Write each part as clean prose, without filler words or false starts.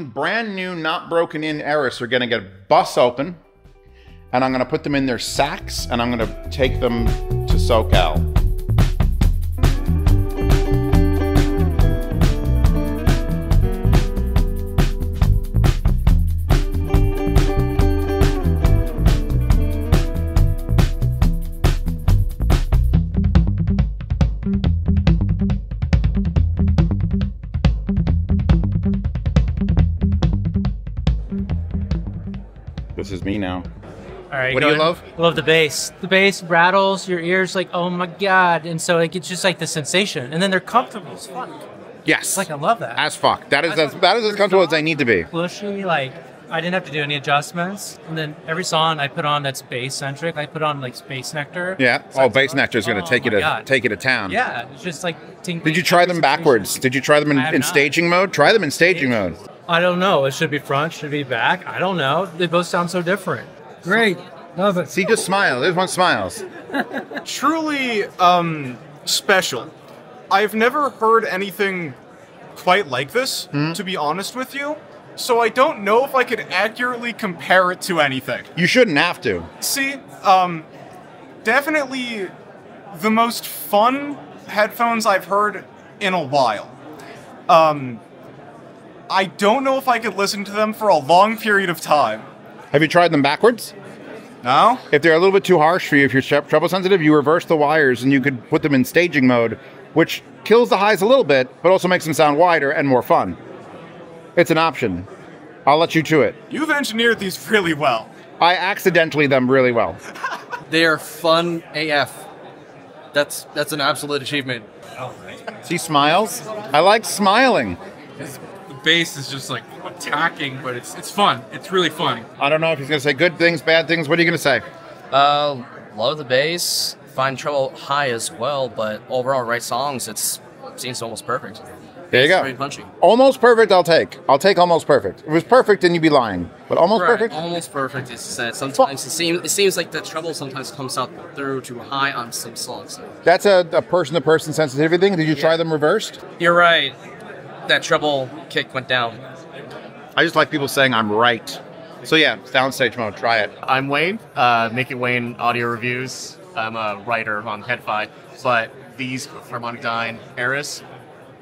fucking brand new, not broken in Eris are gonna get bust open, and I'm gonna put them in their sacks, and I'm gonna take them to SoCal. This is me now. All right. What do you love? I love the bass. The bass rattles your ears like, oh my God. And so it's just like the sensation. And then they're comfortable as fuck. Yes. It's like, I love that. As fuck. That is as comfortable as I need to be. Closely, like, I didn't have to do any adjustments. And then every song I put on that's bass centric, I put on like Bass Nectar. Yeah. Oh, Bass Nectar is going to take you to town. Yeah. It's just like. Did you try them backwards? Did you try them in staging mode? Try them in staging mode. I don't know. It should be front, should be back. I don't know. They both sound so different. Great. Love it. See, just smile. There's one smiles. Truly special. I've never heard anything quite like this, to be honest with you. So I don't know if I could accurately compare it to anything. You shouldn't have to. See, definitely the most fun headphones I've heard in a while. I don't know if I could listen to them for a long period of time. Have you tried them backwards? No. If they're a little bit too harsh for you, if you're treble sensitive, you reverse the wires and you could put them in staging mode, which kills the highs a little bit, but also makes them sound wider and more fun. It's an option. I'll let you to it. You've engineered these really well. I accidentally them really well. They are fun AF. That's an absolute achievement. All right. She smiles. I like smiling. Bass is just like attacking, but it's fun. It's really fun. I don't know if he's gonna say good things, bad things. What are you gonna say? Love the bass. Find treble high as well, but overall, right songs. It seems almost perfect. There you go. Very punchy. Almost perfect. I'll take. I'll take almost perfect. If it was perfect, then you'd be lying. But almost perfect. Almost perfect is that sometimes it seems like the treble sometimes comes out through too high on some songs. So. That's a person-to-person sensitivity thing. Did you try them reversed? You're right. That treble kick went down. I just like people saying I'm right. So yeah, downstage mode, try it. I'm Wayne, Make It Wayne Audio Reviews. I'm a writer on HeadFi, but these Harmonic Dyne, Eris,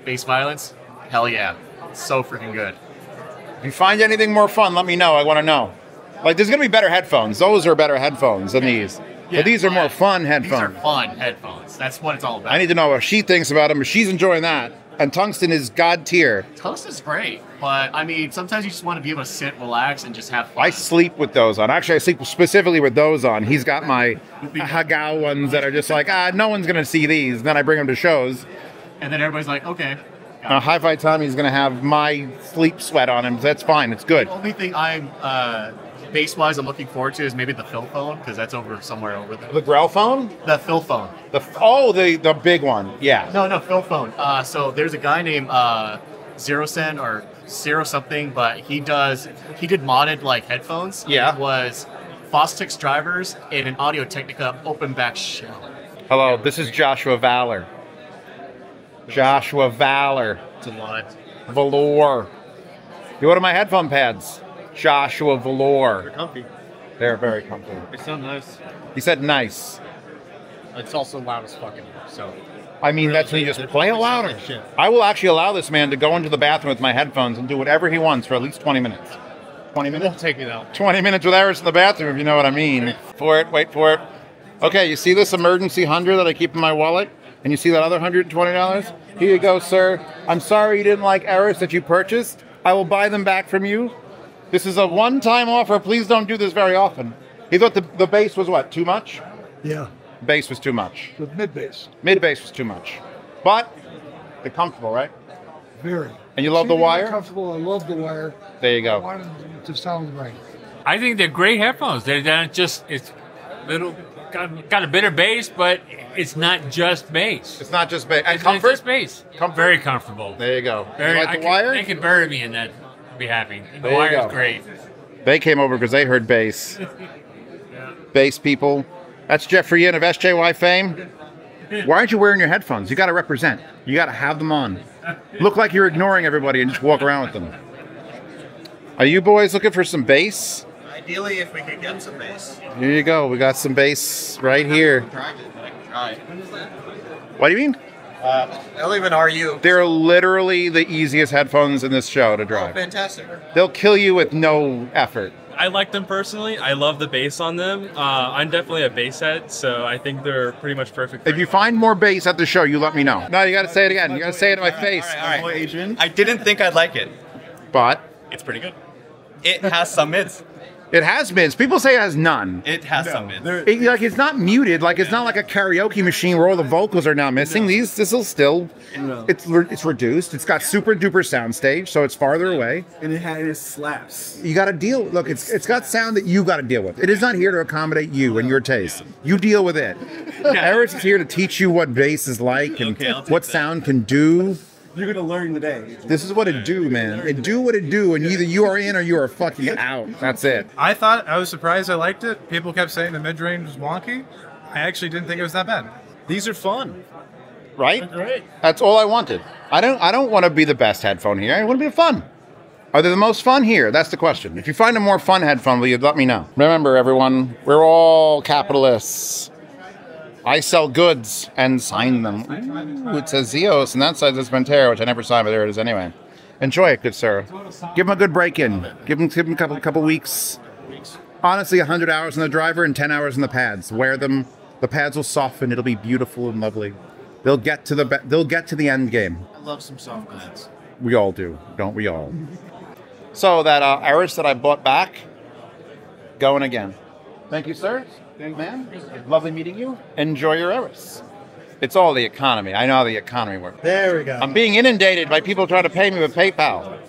bass violence, hell yeah. So freaking good. If you find anything more fun, let me know, I wanna know. Like, there's gonna be better headphones. Those are better headphones than these. Yeah, but these are more fun headphones. These are fun headphones. That's what it's all about. I need to know what she thinks about them, if she's enjoying that. And tungsten is god tier. Tungsten's great, but I mean, sometimes you just want to be able to sit, relax, and just have fun. I sleep with those on. Actually, I sleep specifically with those on. He's got my Hagao ones that are just like, no one's gonna see these. And then I bring them to shows, and then everybody's like, okay. Now, Hi-Fi Tommy's gonna have my sleep sweat on him. That's fine. It's good. The only thing I'm bass-wise I'm looking forward to is maybe the Phil phone, because that's over somewhere over there. The Grell phone? The Phil phone. The big one, yeah. No, Phil phone. So there's a guy named Zerosen or Zero something, but he did modded like headphones. Yeah. It was Fostex drivers in an Audio-Technica open back shell. Hello, this is Joshua Valor. Joshua Valor. It's a lot. Valor. You ordered my headphone pads. Joshua Valor. They're comfy. They're very comfy. They sound nice. He said nice. It's also loud as fucking, so. I mean, that's when you just play it louder. I will actually allow this man to go into the bathroom with my headphones and do whatever he wants for at least 20 minutes. 20 minutes? It won't take me that long. 20 minutes with Eris in the bathroom, if you know what I mean. For it, wait for it. Okay, you see this emergency $100 that I keep in my wallet? And you see that other $120? Here you go, sir. I'm sorry you didn't like Eris that you purchased. I will buy them back from you. This is a one-time offer. Please don't do this very often. He thought the bass was what, too much? Yeah. Bass was too much. The mid-bass. Mid-bass was too much. But they're comfortable, right? Very. And you love the wire? Comfortable. I love the wire. There you go. I wanted it to sound right. I think they're great headphones. They're not just, it's little, got a bit of bass, but it's not just bass. It's not just bass. And comfort? It's bass. Comfort. Very comfortable. There you go. Very, you like the wire? They can bury me in that. Be happy. The wire's great. They came over because they heard bass. Yeah. Bass people. That's Jeffrey Yin of SJY fame. Why aren't you wearing your headphones? You got to represent. You got to have them on. Look like you're ignoring everybody and just walk around with them. Are you boys looking for some bass? Ideally, if we could get some bass. Here you go. We got some bass right here. What do you mean? I don't even are you. They're literally the easiest headphones in this show to drive. Oh, fantastic. They'll kill you with no effort. I like them personally. I love the bass on them. I'm definitely a bass head, so I think they're pretty much perfect. If you find more bass at the show, you let me know. No, you gotta say it again. You gotta say it in my face. All right. Adrian. I didn't think I'd like it. But? It's pretty good. It has some mids. It has mids. People say it has none. It has some mids. Like it's not muted. Like it's not like a karaoke machine where all the vocals are now missing. This will still. It's reduced. It's got super duper soundstage, so it's farther away. And it slaps. You got to deal. Look, it's got sound that you got to deal with. It is not here to accommodate you and your taste. You deal with it. Eris is here to teach you what bass is like and what sound can do. You're gonna learn today. This is what it do, man. It do what it do, and either you are in or you are fucking out. That's it. I thought, I was surprised I liked it. People kept saying the mid-range was wonky. I actually didn't think it was that bad. These are fun. Right? Great. That's all I wanted. I don't want to be the best headphone here. I want to be fun. Are they the most fun here? That's the question. If you find a more fun headphone, will you let me know? Remember, everyone, we're all capitalists. I sell goods and sign them. Ooh, it says Zeos, and that side says Ventera, which I never signed, but there it is anyway. Enjoy it, good sir. Give him a good break-in. Give him a couple weeks. Honestly, 100 hours in the driver and 10 hours in the pads. Wear them. The pads will soften. It'll be beautiful and lovely. They'll get to the end game. I love some soft pads. We all do, don't we all? So that Eris that I bought back, going again. Thank you, sir. Thank you, man. Lovely meeting you. Enjoy your Eris. It's all the economy. I know how the economy works. There we go. I'm being inundated by people trying to pay me with PayPal.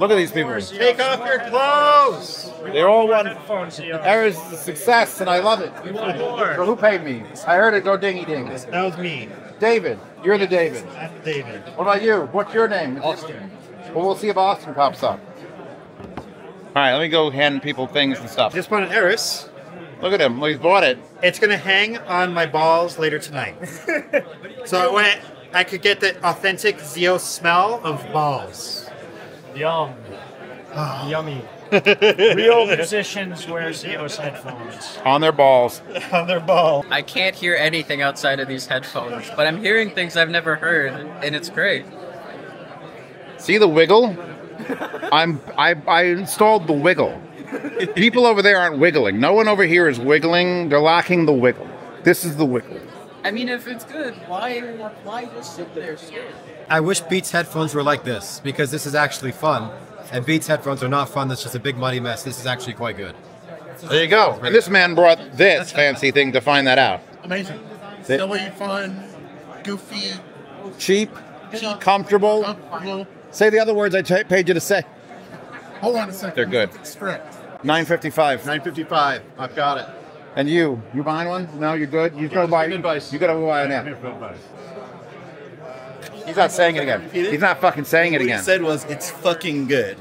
Look at these people. Take off your clothes. They're all one. Eris is a success, and I love it. We want more. So who paid me? I heard it go dingy ding. That was me. David. You're the David. I'm David. What about you? What's your name? Austin. Well, we'll see if Austin pops up. All right, let me go hand people things and stuff. Just bought an Eris. Look at him. He's bought it. It's going to hang on my balls later tonight. So I could get the authentic Zeos smell of balls. Yum. Oh. Yummy. Real musicians wear Zeos headphones. On their balls. On their balls. I can't hear anything outside of these headphones, but I'm hearing things I've never heard, and it's great. See the wiggle? I installed the wiggle. People over there aren't wiggling. No one over here is wiggling. They're lacking the wiggle. This is the wiggle. I mean, if it's good, why just sit there still? I wish Beats headphones were like this, because this is actually fun. And Beats headphones are not fun. That's just a big muddy mess. This is actually quite good. There you go. And this man brought this fancy thing to find that out. Amazing. Silly, fun, goofy. Cheap. Comfortable. Say the other words I paid you to say. Hold on a second. They're good. $9.55. $9.55. I've got it. And you? You buying one? No, you're good? You go buy advice. You gotta buy an app. He's not saying it again. He's not fucking saying it again. What he said was, it's fucking good.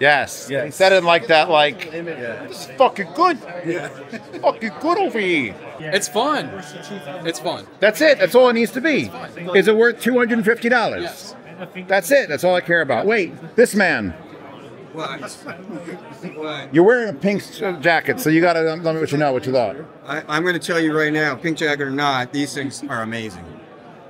Yes. He said it like that, like, it's fucking good. Yeah. It's fucking good over here. It's fun. It's fun. That's it. That's all it needs to be. Is it worth $250? Yes. That's it. That's all I care about. Wait, this man. What? You're wearing a pink jacket, so you got to let me know what you thought. I'm going to tell you right now, pink jacket or not, these things are amazing.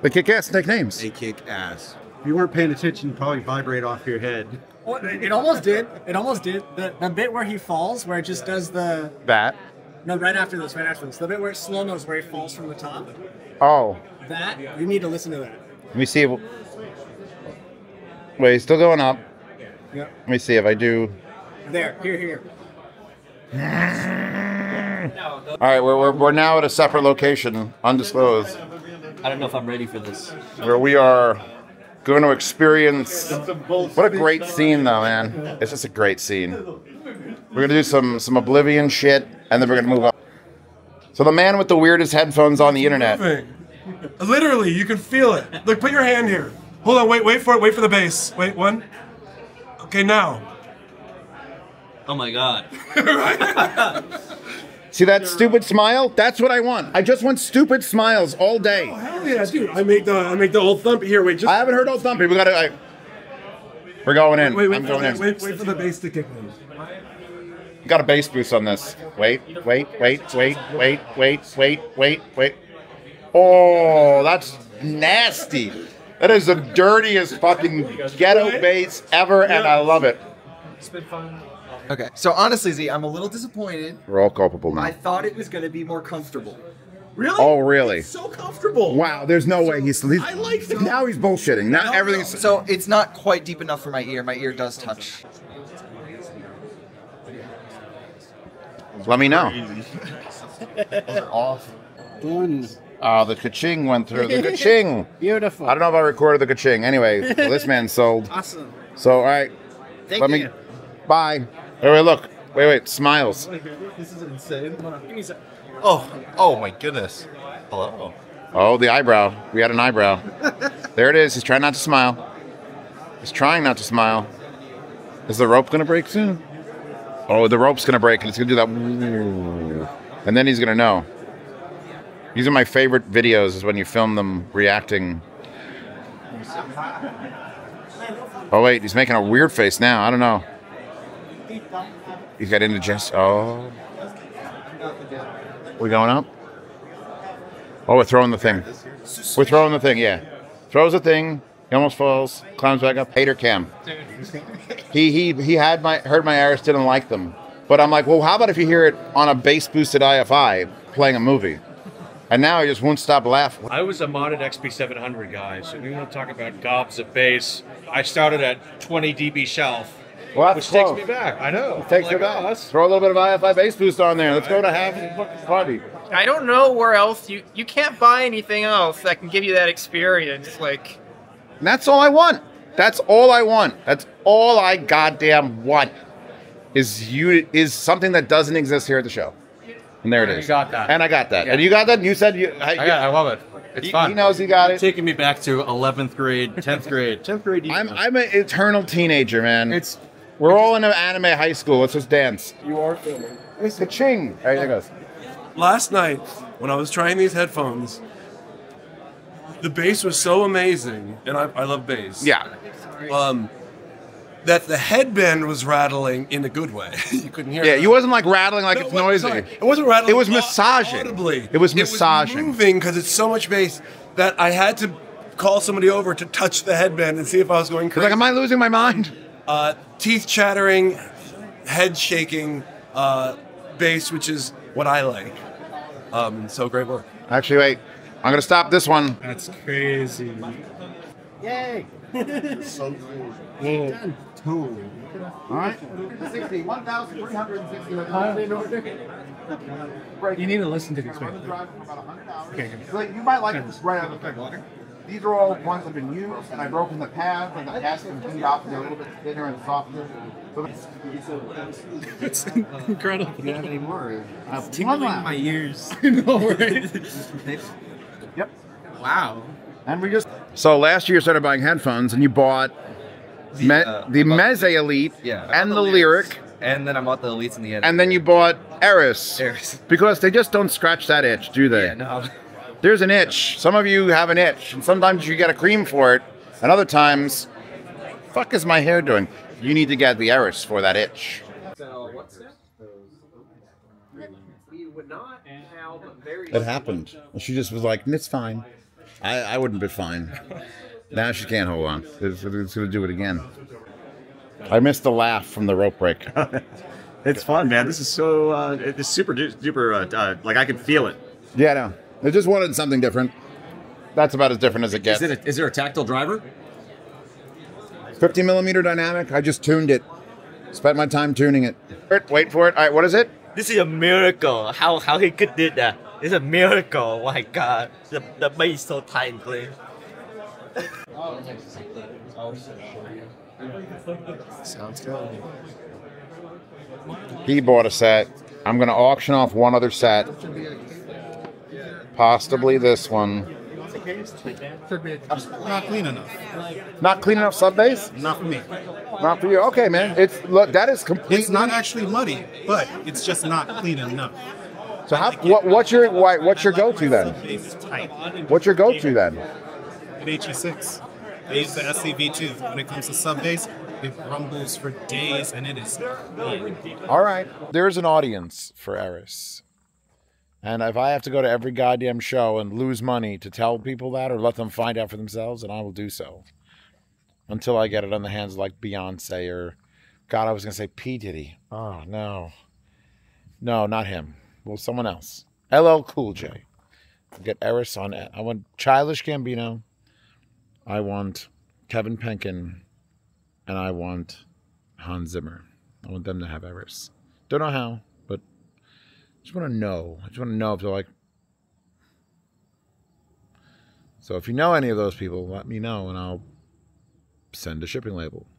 They kick ass and take names. They kick ass. If you weren't paying attention, you probably vibrate off your head. Well, it almost did. It almost did. The bit where he falls, where it just does the... That? No, right after this. The bit where it slow-mo's, where he falls from the top. Oh. That? You need to listen to that. Let me see. Wait, he's still going up. Yep. Let me see if I do. There, here. All right, we're now at a separate location, undisclosed. I don't know if I'm ready for this. Where we are going to experience. What a great scene, though, man! It's just a great scene. We're gonna do some Oblivion shit, and then we're gonna move on. So the man with the weirdest headphones on the internet. Literally, you can feel it. Look, put your hand here. Hold on, wait for it. Wait for the bass. Wait, one. Okay, now. Oh my God. See that stupid smile? That's what I want. I just want stupid smiles all day. Oh hell yeah, dude! I make the old thumpy here. Wait, just I haven't heard old thumpy. We gotta. We're going in. Wait, wait, I'm going in. Wait for the bass to kick in. Got a bass boost on this. Wait. Oh, that's nasty. That is the dirtiest fucking ghetto bass ever, and I love it. It's been fun. Okay, so honestly, Z, I'm a little disappointed. We're all culpable now. I thought it was going to be more comfortable. Really? Oh, really? It's so comfortable. Wow, there's no way he's I like it. Now he's bullshitting. Now everything's... So it's not quite deep enough for my ear. My ear does touch. Let me know. Off. Oh, the ka-ching went through. The ka-ching. Beautiful. I don't know if I recorded the ka-ching. Anyway, well, this man's sold. Awesome. So, all right. Thank you. Bye. Wait, look. Wait. Smiles. This is insane. Oh my goodness. Hello. Oh, the eyebrow. We had an eyebrow. There it is. He's trying not to smile. He's trying not to smile. Is the rope going to break soon? Oh, the rope's going to break, and it's going to do that. And then he's going to know. These are my favorite videos, is when you film them reacting. Oh, wait. He's making a weird face now. I don't know. He's got indigestion. Oh. We going up? Oh, we're throwing the thing. We're throwing the thing, yeah. Throws the thing. He almost falls. Climbs back up. Hater cam. He had heard my Eris, didn't like them. But I'm like, well, how about if you hear it on a bass-boosted IFI playing a movie? And now he just won't stop laughing. I was a modded XP700 guy, so we want to talk about gobs of bass. I started at 20 dB shelf. Well, which close. Takes me back. I know. It takes me back. Oh, throw a little bit of IFI bass boost on there. Let's go to half the party. I don't know where else you can't buy anything else that can give you that experience. Like, and that's all I want. That's all I want. That's all I goddamn want. Is something that doesn't exist here at the show. And there it is. You got that. And I got that. Yeah. And you got that. And you said you. I love it. It's fun. He knows he got it. Taking me back to 11th grade, 10th grade, 10th grade. I'm an eternal teenager, man. We're all in an anime high school. Let's just dance. You are filming. It's the ching. All right, there it goes. Last night, when I was trying these headphones, the bass was so amazing, and I love bass. Yeah. That the headband was rattling in a good way. You couldn't hear it. Yeah, you wasn't like rattling like it's noisy. Sorry. It wasn't rattling. It was massaging. Audibly. It was massaging. It was moving because it's so much bass that I had to call somebody over to touch the headband and see if I was going crazy. Like, am I losing my mind? Teeth chattering, head shaking, bass, which is what I like. So great work. Actually, wait, I'm gonna stop this one. That's crazy. Yay! So cool. Yeah. All right. 1,360. You need to listen to these. Okay. So you might like this right out of the thing. These are all ones that have been used, and I've broken the pads, and the pads have been off, and they're a little bit thinner and softer. It's incredible. Do you have any more? It's tingling my ears. I know, right? Yep. Wow. And we just... So last year you started buying headphones, and you bought the Meze Elite, yeah, and the Lyric. And then I bought the Elites in the end. And then you bought Eris. Eris. Because they just don't scratch that itch, do they? Yeah, no. There's an itch. Some of you have an itch, and sometimes you get a cream for it, and other times, fuck is my hair doing? You need to get the Eris for that itch. So what's that? We would not have very. It happened. She just was like, "It's fine." I wouldn't be fine. Now she can't hold on. It's gonna do it again. I missed the laugh from the rope break. It's fun, man. This is so. It's super duper. Like I can feel it. Yeah, I know. I just wanted something different. That's about as different as it gets. Is there a tactile driver? 50mm dynamic. I just tuned it. Spent my time tuning it. Wait for it. All right, what is it? This is a miracle. How he could do that? It's a miracle. Oh my God. The bass is so tightly. Sounds good. He bought a set. I'm gonna auction off one other set. Possibly this one. Not clean enough. Not clean enough sub bass? Not for me. Not for you. Okay, man. It's look, that is completely. It's not actually muddy, but it's just not clean enough. So how? What's your go-to then? What's your go-to then? An HE6. I use the SCV2 when it comes to sub bass. with rumbles for days, and it is ridiculous. All right. There's an audience for Eris. And if I have to go to every goddamn show and lose money to tell people that or let them find out for themselves, then I will do so. Until I get it on the hands of like Beyonce or, God, I was going to say P. Diddy. Oh, no. No, not him. Well, someone else. LL Cool J. I'll get Eris on it. I want Childish Gambino. I want Kevin Penkin. And I want Hans Zimmer. I want them to have Eris. Don't know how, but I just want to know. I just want to know if they're like... So if you know any of those people, let me know and I'll send a shipping label.